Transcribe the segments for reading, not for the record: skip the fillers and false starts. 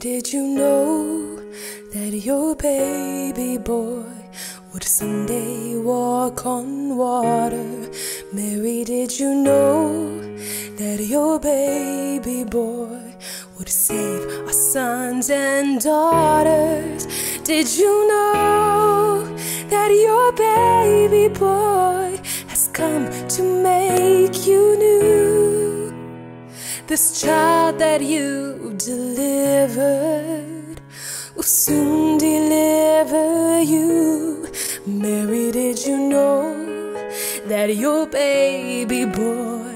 Mary, did you know that your baby boy would someday walk on water? Mary, did you know that your baby boy would save our sons and daughters? Did you know that your baby boy has come to make you new? This child that you delivered will soon deliver you. Mary, did you know that your baby boy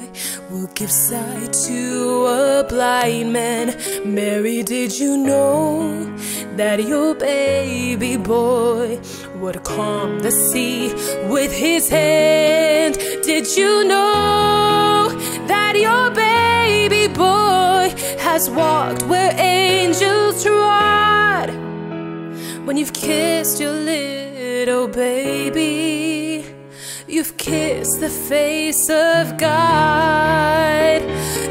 will give sight to a blind man? Mary, did you know that your baby boy would calm the sea with his hand? Did you know that your baby boy has walked where angels trod? When you've kissed your little baby, you've kissed the face of God.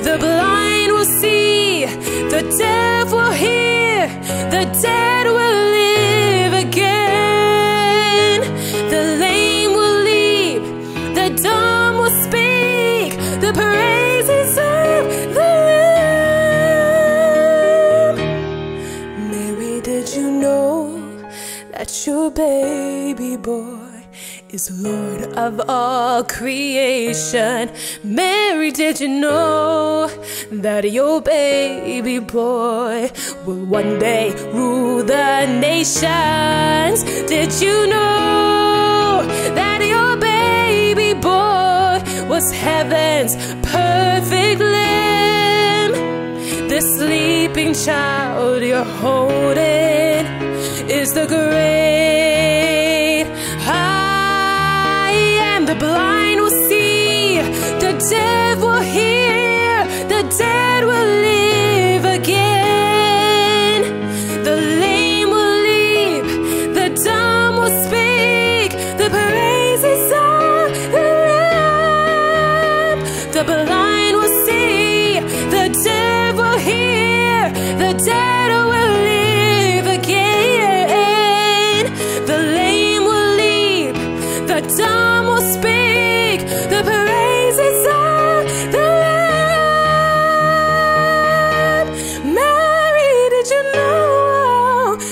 The blind will see, the deaf will hear, the dead will live again. The lame will leap, the dumb will speak, the praises of the Lamb. Mary, did you know that your baby boy is Lord of all creation? Mary, did you know that your baby boy will one day rule the nations? Did you know that your baby boy was heaven's perfect lamb? The sleeping child you're holding is the great high. The blind will see, the deaf will hear, the dead will live again. The lame will leap, the dumb will speak, the praises of the Lamb. The blind will see, the deaf will hear, the dead will live again. The lame will leap, the dumb will speak, the praises of the Lamb. Mary, did you know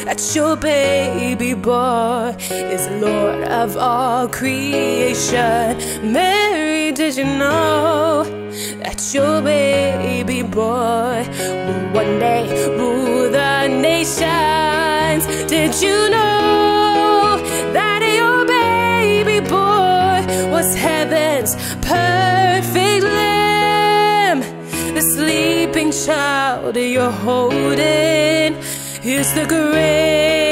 that your baby boy is Lord of all creation? Mary, did you know that your baby boy will one day rule the nations? Did you know that your baby boy was heaven's perfect lamb? The sleeping child you're holding is the grave.